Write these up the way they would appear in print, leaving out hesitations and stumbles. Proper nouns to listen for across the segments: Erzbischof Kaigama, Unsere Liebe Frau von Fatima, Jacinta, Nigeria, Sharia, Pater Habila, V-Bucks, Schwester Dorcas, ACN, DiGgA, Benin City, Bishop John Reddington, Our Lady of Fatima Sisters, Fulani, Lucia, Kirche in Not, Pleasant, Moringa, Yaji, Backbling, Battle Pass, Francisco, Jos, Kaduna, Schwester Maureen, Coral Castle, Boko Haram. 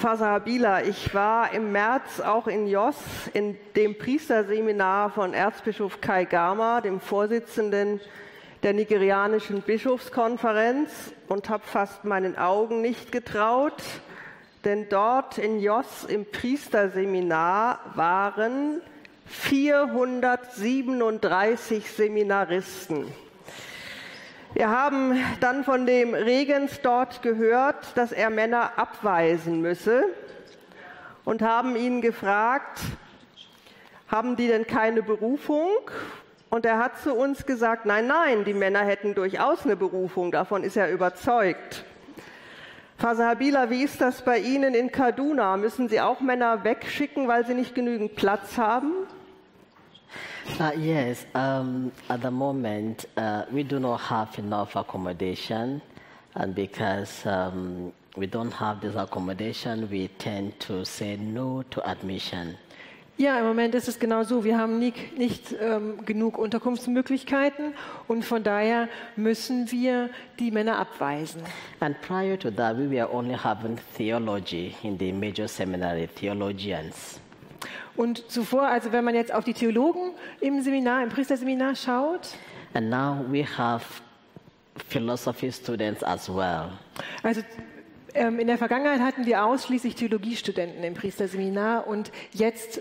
Pater Habila, ich war im März auch in Jos in dem Priesterseminar von Erzbischof Kaigama, dem Vorsitzenden der nigerianischen Bischofskonferenz, und habe fast meinen Augen nicht getraut, denn dort in Jos im Priesterseminar waren 437 Seminaristen. Wir haben dann von dem Regens dort gehört, dass er Männer abweisen müsse, und haben ihn gefragt, haben die denn keine Berufung? Und er hat zu uns gesagt, nein, nein, die Männer hätten durchaus eine Berufung, davon ist er überzeugt. Pater Habila, wie ist das bei Ihnen in Kaduna? Müssen Sie auch Männer wegschicken, weil sie nicht genügend Platz haben? Yes, at the moment we do not have enough accommodation, and because we don't have this accommodation, we tend to say no to admission. Ja, im Moment ist es genau so. Wir haben nicht genug Unterkunftsmöglichkeiten, und von daher müssen wir die Männer abweisen. And prior to that, we were only having theology in the major seminary, theologians. Und zuvor, also wenn man jetzt auf die Theologen im Seminar, im Priesterseminar schaut. And now we have philosophy students as well. Also in der Vergangenheit hatten wir ausschließlich Theologiestudenten im Priesterseminar, und jetzt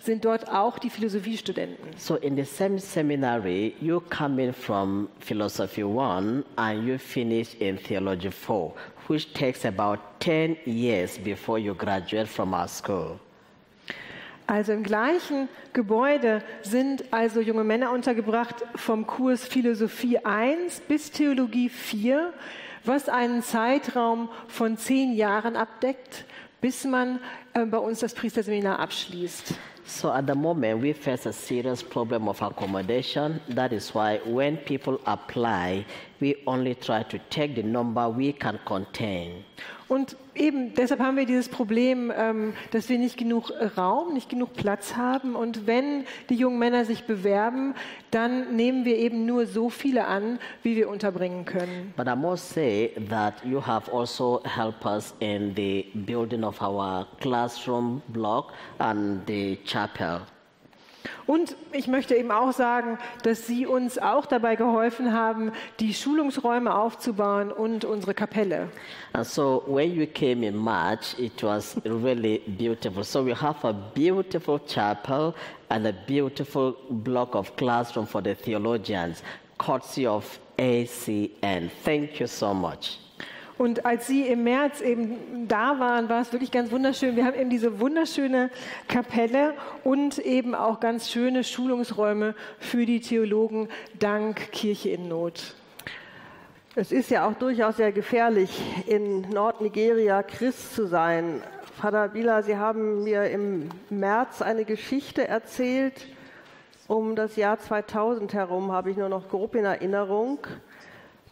sind dort auch die Philosophiestudenten. So in the same seminary, you come in from philosophy 1 and you finish in theology 4, which takes about 10 years before you graduate from our school. Also im gleichen Gebäude sind also junge Männer untergebracht vom Kurs Philosophie 1 bis Theologie 4, was einen Zeitraum von 10 Jahren abdeckt, bis man bei uns das Priesterseminar abschließt. So at the moment we face a serious problem of accommodation. That is why when people apply, we only try to take the number we can contain. Und eben deshalb haben wir dieses Problem, dass wir nicht genug Raum, nicht genug Platz haben. Und wenn die jungen Männer sich bewerben, dann nehmen wir eben nur so viele an, wie wir unterbringen können. But I must say that you have also helped us in the building of our classroom block and the chapel. Und ich möchte eben auch sagen, dass Sie uns auch dabei geholfen haben, die Schulungsräume aufzubauen und unsere Kapelle. And so when you came in March, it was really beautiful. So we have a beautiful chapel and a beautiful block of classroom for the theologians, courtesy of ACN. Thank you so much. Und als Sie im März eben da waren, war es wirklich ganz wunderschön. Wir haben eben diese wunderschöne Kapelle und eben auch ganz schöne Schulungsräume für die Theologen, dank Kirche in Not. Es ist ja auch durchaus sehr gefährlich, in Nordnigeria Christ zu sein. Pater Habila, Sie haben mir im März eine Geschichte erzählt. Um das Jahr 2000 herum habe ich nur noch grob in Erinnerung.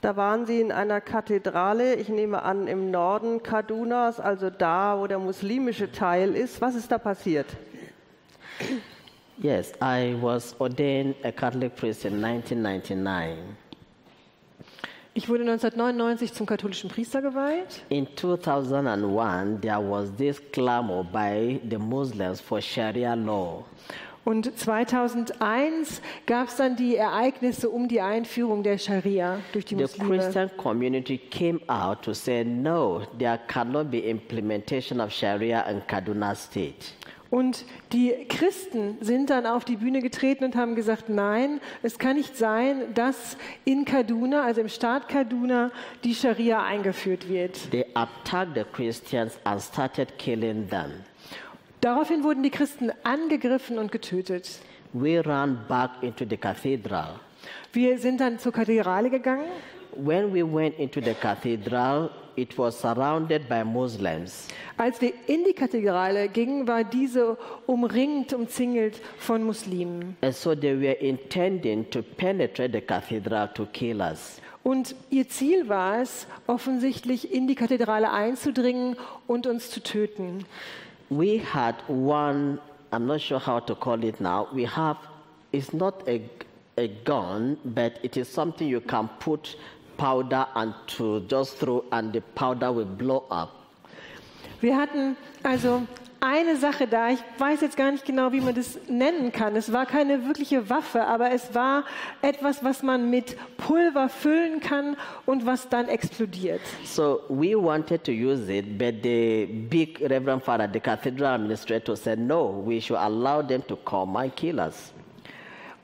Da waren Sie in einer Kathedrale, ich nehme an im Norden Kadunas, also da, wo der muslimische Teil ist. Was ist da passiert? Yes, I was ordained a Catholic priest in 1999. Ich wurde 1999 zum katholischen Priester geweiht. In 2001 there was this clamor by the Muslims for Sharia law. Und 2001 gab es dann die Ereignisse um die Einführung der Scharia durch die Muslime. The Christian community came out to say no, there cannot be implementation of Sharia in Kaduna State. Und die Christen sind dann auf die Bühne getreten und haben gesagt, nein, es kann nicht sein, dass in Kaduna, also im Staat Kaduna, die Scharia eingeführt wird. They attacked the Christians and started killing them. Daraufhin wurden die Christen angegriffen und getötet. We ran back into the cathedral. Wir sind dann zur Kathedrale gegangen. When we went into the cathedral, it was surrounded by Muslims. Als wir in die Kathedrale gingen, war diese umzingelt von Muslimen. And so they were intending to penetrate the cathedral to kill us. Und ihr Ziel war es, offensichtlich in die Kathedrale einzudringen und uns zu töten. We had one, I'm not sure how to call it now. We have, it's not a gun, but it is something you can put powder and to just throw and the powder will blow up. Wir hatten also eine Sache da, ich weiß jetzt gar nicht genau, wie man das nennen kann. Es war keine wirkliche Waffe, aber es war etwas, was man mit Pulver füllen kann und was dann explodiert. So we wanted to use it, but the big Reverend Father, the cathedral administrator said, no, we should allow them to come and kill us.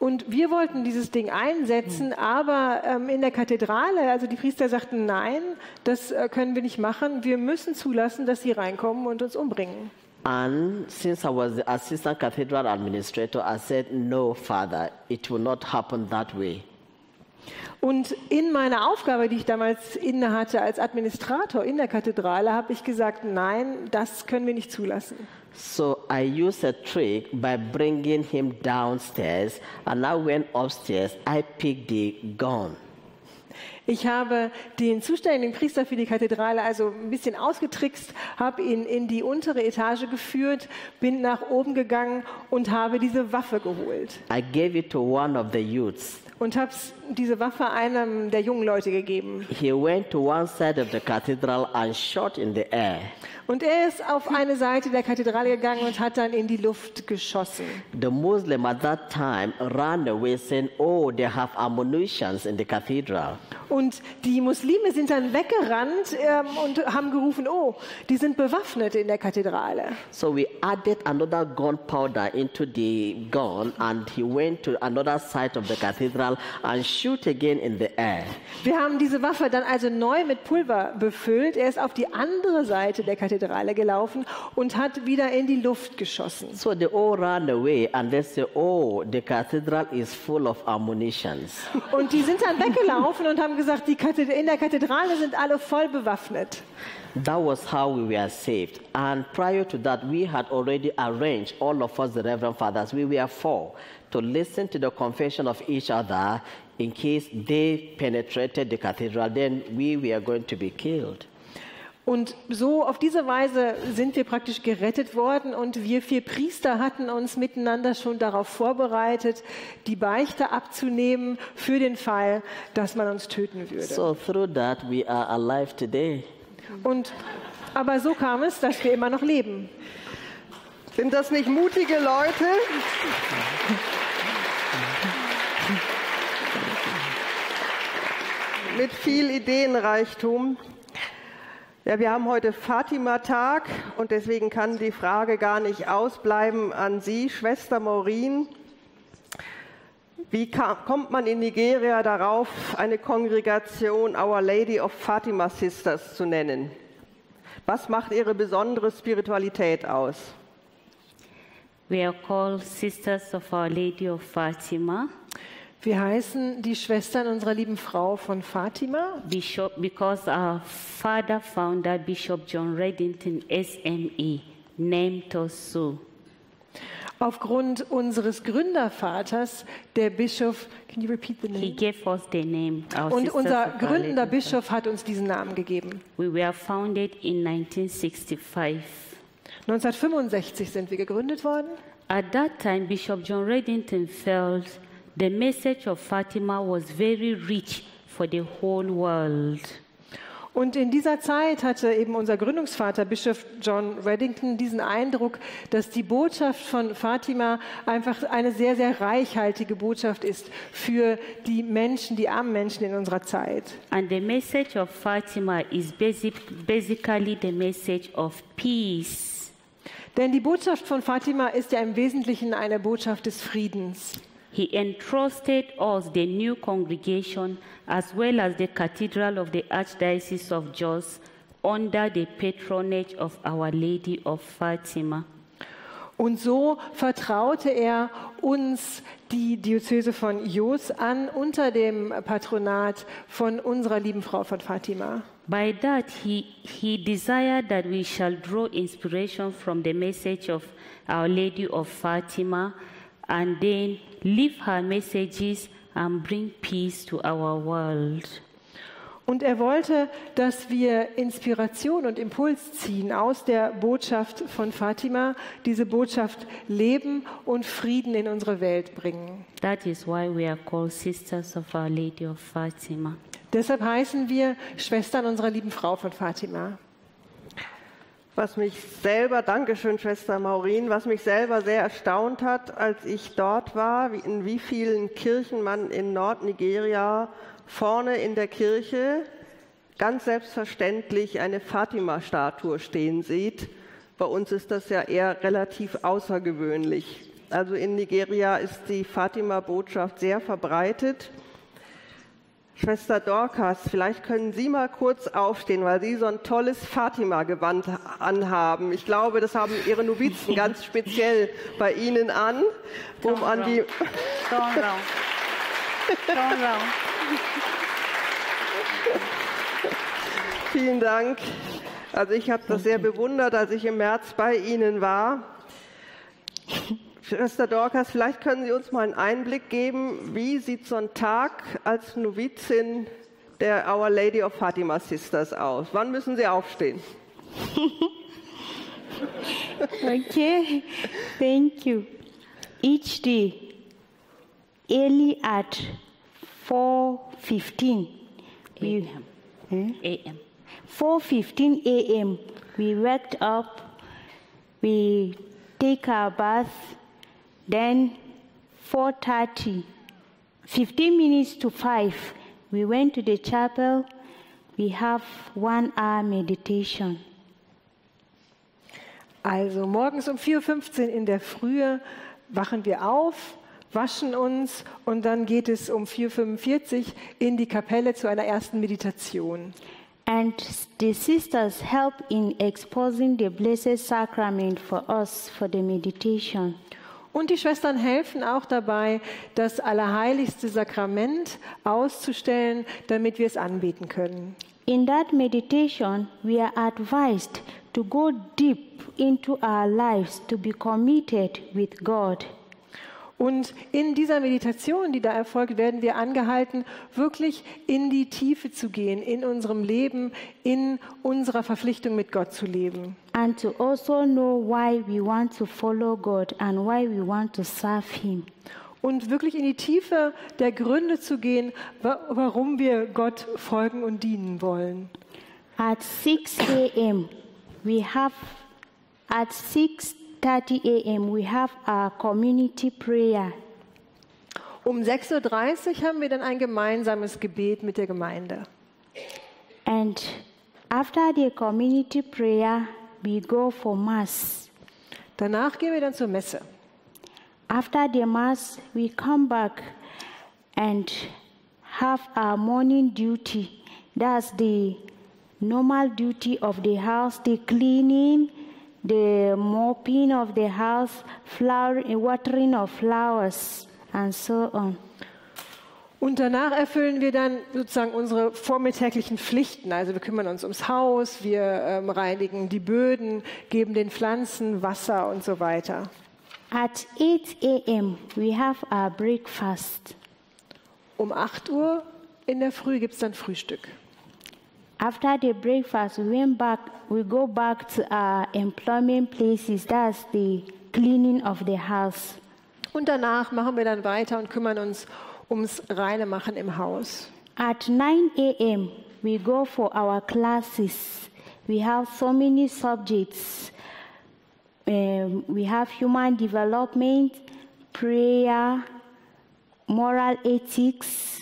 Und wir wollten dieses Ding einsetzen, aber in der Kathedrale, also die Priester sagten, nein, das können wir nicht machen. Wir müssen zulassen, dass sie reinkommen und uns umbringen. And since I was the assistant cathedral administrator, I said, no, Father, it will not happen that way. Und in meiner Aufgabe, die ich damals inne hatte als Administrator in der Kathedrale, habe ich gesagt, nein, das können wir nicht zulassen. So I used a trick by bringing him downstairs and I went upstairs. I picked the gun. Ich habe den zuständigen Priester für die Kathedrale also ein bisschen ausgetrickst, habe ihn in die untere Etage geführt, bin nach oben gegangen und habe diese Waffe geholt. I gave it to one of the youths. Und habe diese Waffe einem der jungen Leute gegeben. He went to one side of the cathedral and shot in the air. Und er ist auf eine Seite der Kathedrale gegangen und hat dann in die Luft geschossen. The Muslim at that time ran away saying, oh, they have ammunition in the cathedral. Und die Muslime sind dann weggerannt und haben gerufen, oh, die sind bewaffnet in der Kathedrale. So we added another gunpowder into the gun and he went to another side of the cathedral and shoot again in the air. Wir haben diese Waffe dann also neu mit Pulver befüllt. Er ist auf die andere Seite der Kathedrale gelaufen und hat wieder in die Luft geschossen. So they all ran away and they said, oh, the cathedral is full of ammunition. Und die sind dann weggelaufen und haben gesagt, in der Kathedrale sind alle voll bewaffnet. That was how we were saved. And prior to that, we had already arranged, all of us, the Reverend Fathers, we were four, to listen to the confession of each other in case they penetrated the cathedral, then we were going to be killed. Und so auf diese Weise sind wir praktisch gerettet worden und wir vier Priester hatten uns miteinander schon darauf vorbereitet, die Beichte abzunehmen für den Fall, dass man uns töten würde. So through that we are alive today. Und aber so kam es, dass wir immer noch leben. Sind das nicht mutige Leute? Mit viel Ideenreichtum. Ja, wir haben heute Fatima-Tag und deswegen kann die Frage gar nicht ausbleiben an Sie, Schwester Maureen. Wie kommt man in Nigeria darauf, eine Kongregation Our Lady of Fatima Sisters zu nennen? Was macht Ihre besondere Spiritualität aus? We are called Sisters of Our Lady of Fatima. Wir heißen die Schwestern unserer lieben Frau von Fatima. Bishop, because our father founder, Bishop John Reddington, SME, named us so. Aufgrund unseres Gründervaters, der Bischof, can you repeat the name? He gave us the name. Und unser gründender Bischof hat uns diesen Namen gegeben. We were founded in 1965. 1965 sind wir gegründet worden. At that time, Bishop John Reddington felt the message of Fatima was very rich for the whole world. Und in dieser Zeit hatte eben unser Gründungsvater, Bischof John Reddington, diesen Eindruck, dass die Botschaft von Fatima einfach eine sehr, sehr reichhaltige Botschaft ist für die Menschen, die armen Menschen in unserer Zeit. And the message of Fatima is basically the message of peace. Denn die Botschaft von Fatima ist ja im Wesentlichen eine Botschaft des Friedens. He entrusted us the new congregation as well as the cathedral of the Archdiocese of Jos under the patronage of Our Lady of Fatima. Und so vertraute er uns die Diözese von Jos an unter dem Patronat von unserer lieben Frau von Fatima. By that he desired that we shall draw inspiration from the message of Our Lady of Fatima and then live her messages and bring peace to our world. Und er wollte, dass wir Inspiration und Impuls ziehen aus der Botschaft von Fatima, diese Botschaft leben und Frieden in unsere Welt bringen. That is why we are called Sisters of Our Lady of Fatima. Deshalb heißen wir Schwestern unserer lieben Frau von Fatima. Was mich selber, Dankeschön, Schwester Maureen, was mich selber sehr erstaunt hat, als ich dort war, in wie vielen Kirchen man in Nordnigeria vorne in der Kirche ganz selbstverständlich eine Fatima-Statue stehen sieht. Bei uns ist das ja eher relativ außergewöhnlich. Also in Nigeria ist die Fatima-Botschaft sehr verbreitet. Schwester Dorcas, vielleicht können Sie mal kurz aufstehen, weil Sie so ein tolles Fatima-Gewand anhaben. Ich glaube, das haben Ihre Novizen ganz speziell bei Ihnen an, um Don an die... Vielen Dank. Also ich habe das sehr bewundert, als ich im März bei Ihnen war. Schwester Dorcas, vielleicht können Sie uns mal einen Einblick geben, wie sieht so ein Tag als Novizin der Our Lady of Fatima Sisters aus? Wann müssen Sie aufstehen? Okay, thank you. Each day, early at 4:15 a.m. 4:15 a.m. we waked up, we take our bath. Then 4:30, 15 minutes to 5, we went to the chapel. We have 1 hour meditation. Also morgens um 4:15 in der Frühe wachen wir auf, waschen uns und dann geht es um 4:45 in die Kapelle zu einer ersten Meditation. And the sisters help in exposing the Blessed Sacrament for us for the meditation. Und die Schwestern helfen auch dabei, das allerheiligste Sakrament auszustellen, damit wir es anbeten können. In that meditation we are advised to go deep into our lives to be committed with God. Und in dieser Meditation, die da erfolgt, werden wir angehalten, wirklich in die Tiefe zu gehen, in unserem Leben, in unserer Verpflichtung mit Gott zu leben. And to also know why we want to follow God and why we want to serve Him. Und wirklich in die Tiefe der Gründe zu gehen, warum wir Gott folgen und dienen wollen. At 6 a.m. we have at 6:30 a.m. we have our community prayer. Um 6:30 Uhr haben wir dann ein gemeinsames Gebet mit der Gemeinde. And after the community prayer we go for mass. Danach gehen wir dann zur Messe. After the mass we come back and have our morning duty. That's the normal duty of the house, the cleaning, the mopping of the house, watering of flowers and so on. Und danach erfüllen wir dann sozusagen unsere vormittäglichen Pflichten. Also wir kümmern uns ums Haus, wir reinigen die Böden, geben den Pflanzen Wasser und so weiter. At 8 a.m. we have our breakfast. Um 8 Uhr in der Früh gibt es dann Frühstück. After the breakfast, we go back to our employment places. That's the cleaning of the house. Und danach machen wir dann weiter und kümmern uns ums reine Machen im Haus. At 9 a.m. we go for our classes. We have so many subjects. We have human development, prayer, moral ethics,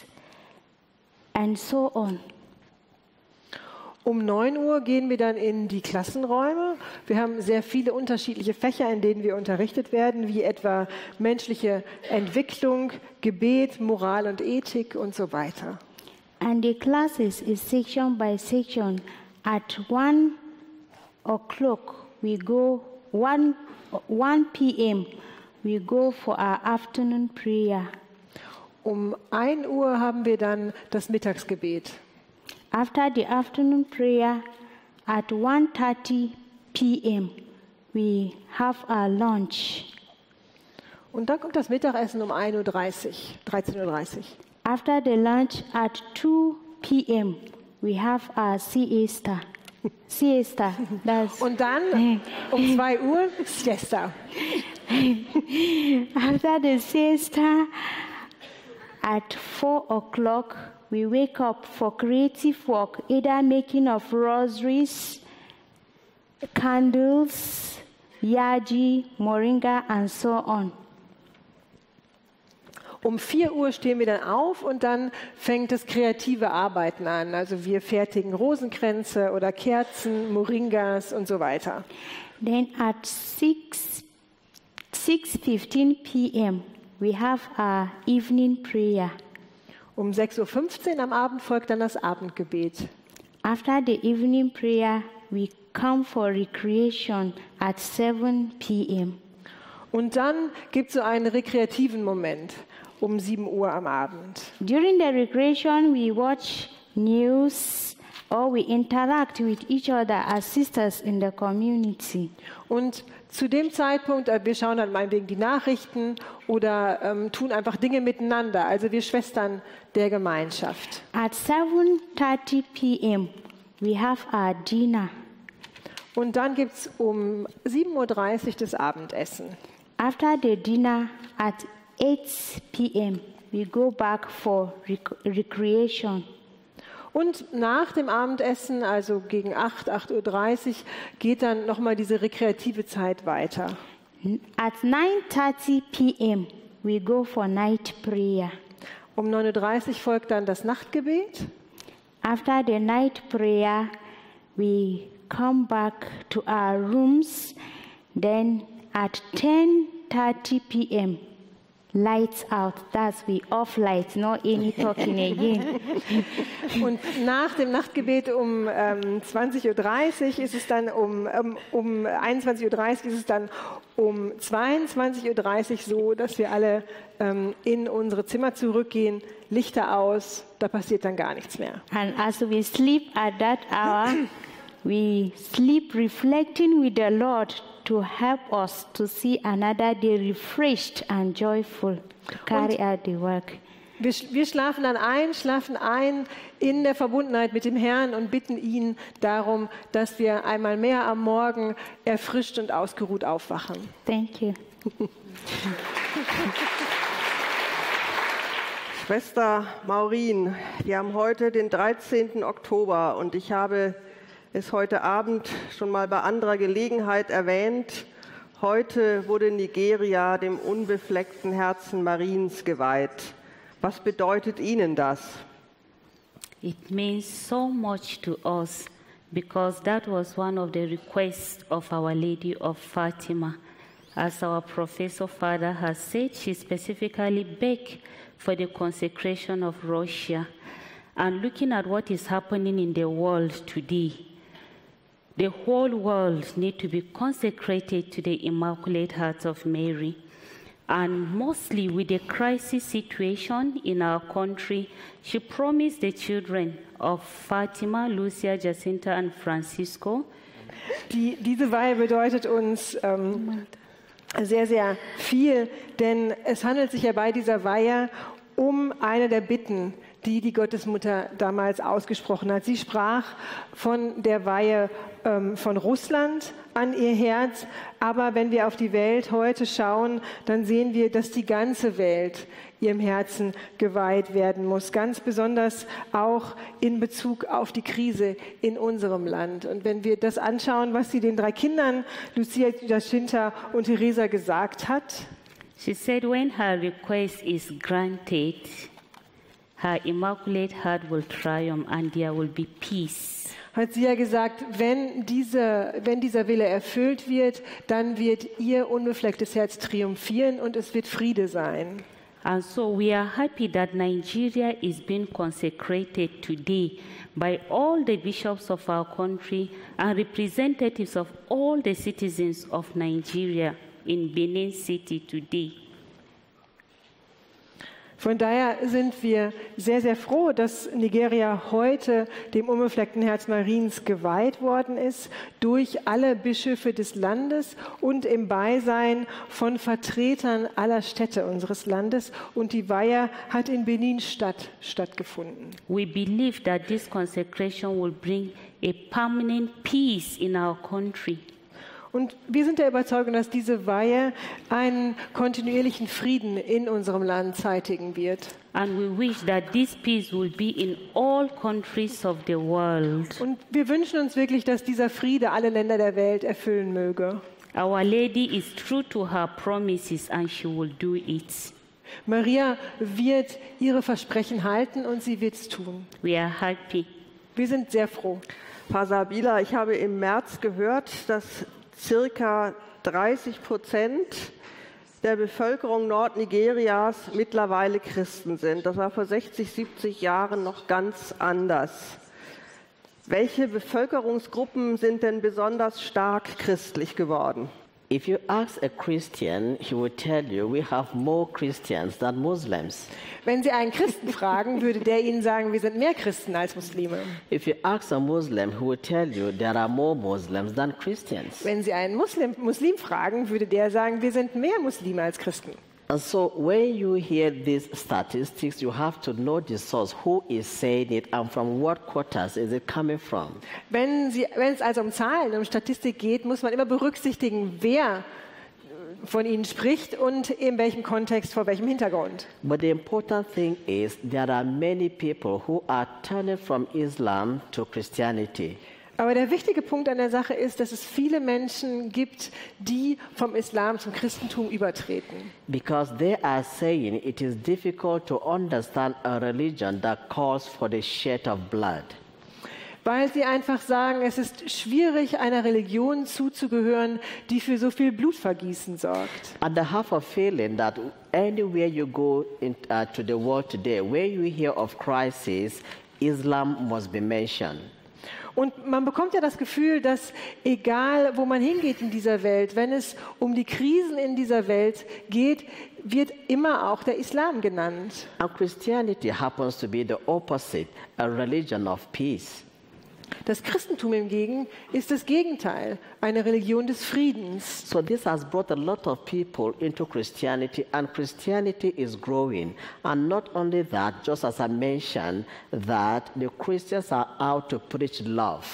and so on. Um 9 Uhr gehen wir dann in die Klassenräume. Wir haben sehr viele unterschiedliche Fächer, in denen wir unterrichtet werden, wie etwa menschliche Entwicklung, Gebet, Moral und Ethik und so weiter. And the classes is section by section. At 1 o'clock we go 1 p.m. we go for our afternoon prayer. Um 1 Uhr haben wir dann das Mittagsgebet. After the afternoon prayer at 1:30 p.m. we have our lunch. Und dann kommt das Mittagessen um 13:30 Uhr. After the lunch at 2 p.m. we have our siesta. Siesta. Und dann um 2 Uhr Siesta. After the siesta at 4 o'clock we wake up for creative work, either making of rosaries, candles, yaji, moringa and so on. Um 4 Uhr stehen wir dann auf und dann fängt das kreative Arbeiten an. Also wir fertigen Rosenkränze oder Kerzen, Moringas und so weiter. Then at 6:15 p.m. we have our evening prayer. Um 6:15 Uhr am Abend folgt dann das Abendgebet. After the evening prayer we come for recreation at 7 p.m. Und dann gibt es so einen rekreativen Moment um 7 Uhr am Abend. During the recreation we watch news or we interact with each other as sisters in the community. Und zu dem Zeitpunkt, wir schauen dann meinetwegen die Nachrichten oder tun einfach Dinge miteinander, also wir Schwestern der Gemeinschaft. At 7:30 p.m. we have our dinner. Und dann gibt es um 7:30 Uhr das Abendessen. After the dinner at 8 p.m. we go back for recreation. Und nach dem Abendessen, also gegen 8:30 Uhr, geht dann nochmal diese rekreative Zeit weiter. At 9:30 p.m. we go for night prayer. Um 9:30 Uhr folgt dann das Nachtgebet. After the night prayer we come back to our rooms, then at 10:30 p.m. lights out, that's we off lights, not any talking again. Und nach dem Nachtgebet um 20:30 Uhr ist es dann um 21:30 Uhr ist es dann um 22:30 Uhr so, dass wir alle in unsere Zimmer zurückgehen, Lichter aus, da passiert dann gar nichts mehr. And as we sleep at that hour, we sleep reflecting with the Lord to help us to see another day refreshed and joyful to carry out the work. Wir schlafen ein in der Verbundenheit mit dem Herrn und bitten ihn darum, dass wir einmal mehr am Morgen erfrischt und ausgeruht aufwachen. Thank you. Schwester Maureen, wir haben heute den 13. Oktober und ich habe es heute Abend schon mal bei anderer Gelegenheit erwähnt. Heute wurde Nigeria dem unbefleckten Herzen Mariens geweiht. Was bedeutet Ihnen das? It means so much to us because that was one of the requests of Our Lady of Fatima. As our professor father has said, she specifically begged for the consecration of Russia. And looking at what is happening in the world today, the whole world needs to be consecrated to the Immaculate Heart of Mary. And mostly with the crisis situation in our country, she promised the children of Fatima, Lucia, Jacinta and Francisco. Diese Weihe bedeutet uns sehr, sehr viel, denn es handelt sich ja bei dieser Weihe um eine der Bitten, die die Gottesmutter damals ausgesprochen hat. Sie sprach von der Weihe von Russland an ihr Herz. Aber wenn wir auf die Welt heute schauen, dann sehen wir, dass die ganze Welt ihrem Herzen geweiht werden muss. Ganz besonders auch in Bezug auf die Krise in unserem Land. Und wenn wir das anschauen, was sie den 3 Kindern, Lucia, Jacinta und Teresa, gesagt hat. She said, when her request is granted, her Immaculate Heart will triumph and there will be peace. Hat sie ja gesagt, wenn dieser Wille erfüllt wird, dann wird ihr unbeflecktes Herz triumphieren und es wird Friede sein. And so we are happy that Nigeria is being consecrated today by all the bishops of our country and representatives of all the citizens of Nigeria in Benin City today. Von daher sind wir sehr, sehr froh, dass Nigeria heute dem unbefleckten Herz Mariens geweiht worden ist, durch alle Bischöfe des Landes und im Beisein von Vertretern aller Städte unseres Landes. Und die Weihe hat in Benin stattgefunden. We believe that this consecration will bring a permanent peace in our country. Und wir sind der Überzeugung, dass diese Weihe einen kontinuierlichen Frieden in unserem Land zeitigen wird. And we wish that this peace will be in all countries of the world. Und wir wünschen uns wirklich, dass dieser Friede alle Länder der Welt erfüllen möge. Our Lady is true to her promises and she will do it. Maria wird ihre Versprechen halten und sie wird es tun. We are happy. Wir sind sehr froh. Pater Habila, ich habe im März gehört, dass circa 30% der Bevölkerung Nordnigerias mittlerweile Christen sind. Das war vor 60, 70 Jahren noch ganz anders. Welche Bevölkerungsgruppen sind denn besonders stark christlich geworden? If you ask a Christian, he will tell you we have more Christians than Muslims. Wenn Sie einen Christen fragen, würde der Ihnen sagen, wir sind mehr Christen als Muslime. If you ask a Muslim, he will tell you there are more Muslims than Christians. Wenn Sie einen Muslim fragen, würde der sagen, wir sind mehr Muslime als Christen. And so when you hear these statistics, you have to know the source, who is saying it and from what quarters is it coming from. Wenn es also um Zahlen, um Statistik geht, muss man immer berücksichtigen, wer von ihnen spricht und in welchem Kontext, vor welchem Hintergrund. But the important thing is there are many people who are turning from Islam to Christianity. Aber der wichtige Punkt an der Sache ist, dass es viele Menschen gibt, die vom Islam zum Christentum übertreten. Because they are saying it is difficult to understand a religion that calls for the shed of blood. Weil sie einfach sagen, es ist schwierig, einer Religion zuzugehören, die für so viel Blutvergießen sorgt. And I have a feeling that anywhere you go to the world today, where you hear of crisis, Islam must be mentioned. Und man bekommt ja das Gefühl, dass egal, wo man hingeht in dieser Welt, wenn es um die Krisen in dieser Welt geht, wird immer auch der Islam genannt. And Christianity happens to be the opposite, a religion of peace. Das Christentum hingegen ist das Gegenteil, eine Religion des Friedens. So this has brought a lot of people into Christianity, and Christianity is growing. And not only that, just as I mentioned, that the Christians are out to preach love.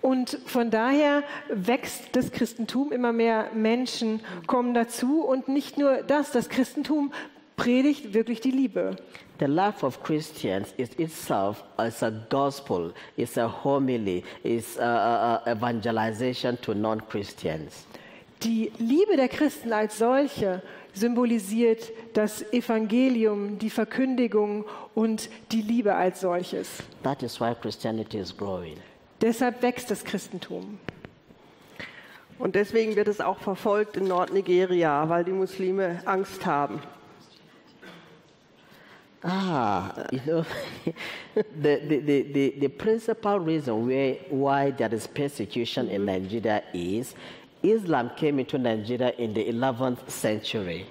Und von daher wächst das Christentum, immer mehr Menschen kommen dazu, und nicht nur das, das Christentum predigt wirklich die Liebe. The life of Christians is itself as a gospel, is a homily, is evangelization to non-Christians. Die Liebe der Christen als solche symbolisiert das Evangelium, die Verkündigung und die Liebe als solches. That is why Christianity is growing. Deshalb wächst das Christentum. Und deswegen wird es auch verfolgt in Nordnigeria, weil die Muslime Angst haben. You know, the principal reason why there is persecution in Nigeria is Islam came into Nigeria in the 11th century.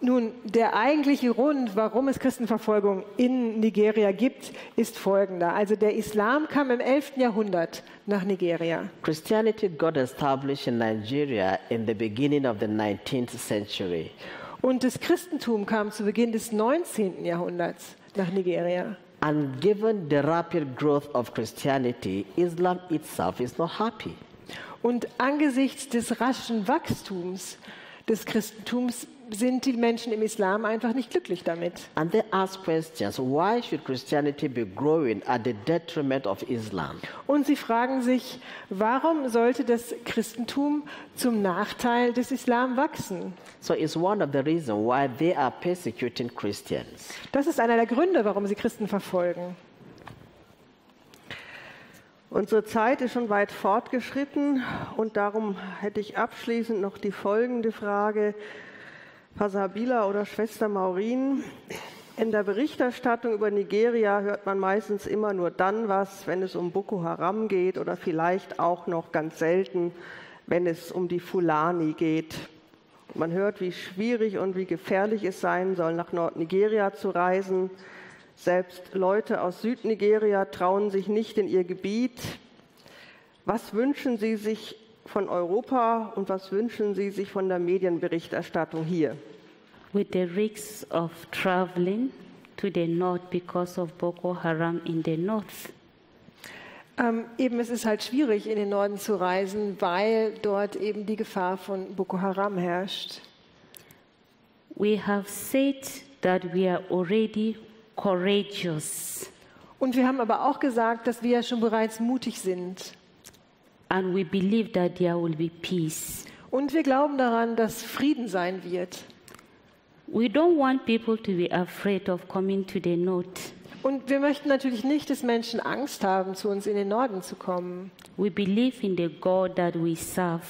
Nun, der eigentliche Grund, warum es Christenverfolgung in Nigeria gibt, ist folgender. Also der Islam kam im 11. Jahrhundert nach Nigeria. Christianity got established in Nigeria in the beginning of the 19th century. Und das Christentum kam zu Beginn des 19. Jahrhunderts nach Nigeria. And given the rapid growth of Christianity, Islam itself is not happy. Und angesichts des raschen Wachstums des Christentums sind die Menschen im Islam einfach nicht glücklich damit. And they ask questions, why should Christianity be growing at the detriment of Islam? Und sie fragen sich, warum sollte das Christentum zum Nachteil des Islam wachsen? So it's one of the reasons why they are persecuting Christians. Das ist einer der Gründe, warum sie Christen verfolgen. Unsere Zeit ist schon weit fortgeschritten und darum hätte ich abschließend noch die folgende Frage. Pater Habila oder Schwester Maureen. In der Berichterstattung über Nigeria hört man meistens immer nur dann was, wenn es um Boko Haram geht oder vielleicht auch noch ganz selten, wenn es um die Fulani geht. Man hört, wie schwierig und wie gefährlich es sein soll, nach Nordnigeria zu reisen. Selbst Leute aus Südnigeria trauen sich nicht in ihr Gebiet. Was wünschen Sie sich von Europa und was wünschen Sie sich von der Medienberichterstattung hier? With the risks of traveling to the north because of Boko Haram in the north. Eben, es ist halt schwierig, in den Norden zu reisen, weil dort eben die Gefahr von Boko Haram herrscht. We have said that we are already courageous. Und wir haben aber auch gesagt, dass wir ja schon bereits mutig sind. And we believe that there will be peace. Und wir glauben daran, dass Frieden sein wird. We don't want people to be afraid of coming to the north. Und wir möchten natürlich nicht, dass Menschen Angst haben, zu uns in den Norden zu kommen. We believe in the God that we serve.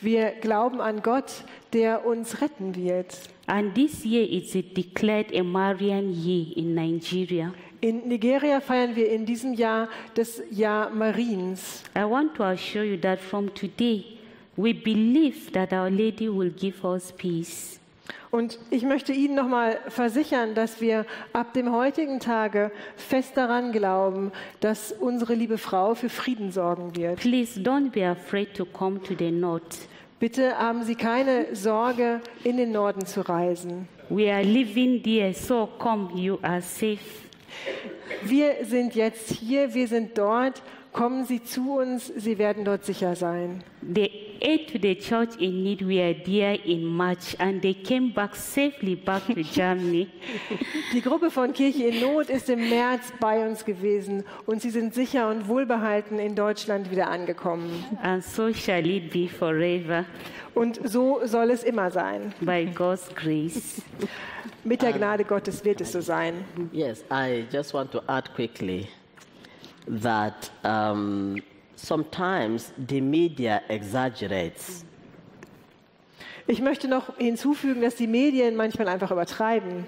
Wir glauben an Gott, der uns retten wird. And this year is it declared a Marian year in Nigeria. In Nigeria feiern wir in diesem Jahr das Jahr Mariens. I want to assure you that from today we believe that Our Lady will give us peace. Und ich möchte Ihnen nochmal versichern, dass wir ab dem heutigen Tage fest daran glauben, dass unsere liebe Frau für Frieden sorgen wird. Please don't be afraid to come to the north. Bitte haben Sie keine Sorge, in den Norden zu reisen. We are living there, so come, you are safe. Wir sind jetzt hier, wir sind dort. Kommen Sie zu uns, Sie werden dort sicher sein. The aid to the church in need were there in March and they came back safely back to Germany. Die Gruppe von Kirche in Not ist im März bei uns gewesen und sie sind sicher und wohlbehalten in Deutschland wieder angekommen. And so shall it be forever. Und so soll es immer sein. By God's grace. Mit der Gnade Gottes wird es so sein. Yes, I just want to add quickly that sometimes the media exaggerates. Ich möchte noch hinzufügen, dass die Medien manchmal einfach übertreiben.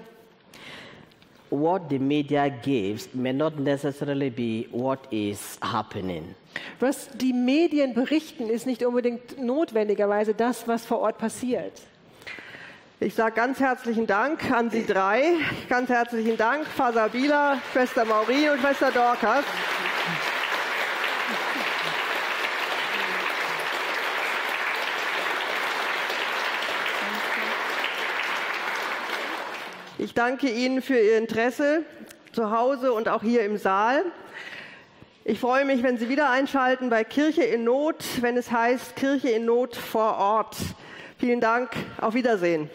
What the media gives may not necessarily be what is happening. Was die Medien berichten, ist nicht unbedingt notwendigerweise das, was vor Ort passiert. Ich sage ganz herzlichen Dank an Sie drei. Ganz herzlichen Dank, Pater Habila, Schwester Maureen und Schwester Dorcas. Ich danke Ihnen für Ihr Interesse zu Hause und auch hier im Saal. Ich freue mich, wenn Sie wieder einschalten bei Kirche in Not, wenn es heißt Kirche in Not vor Ort. Vielen Dank. Auf Wiedersehen.